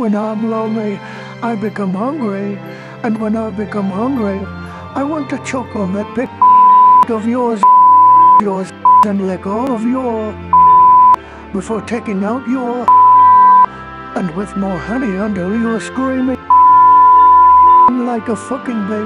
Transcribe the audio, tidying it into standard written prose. When I'm lonely, I become hungry. And when I become hungry, I want to choke on that big of yours, and let go of your before taking out your, and with more honey under your screaming like a fucking baby.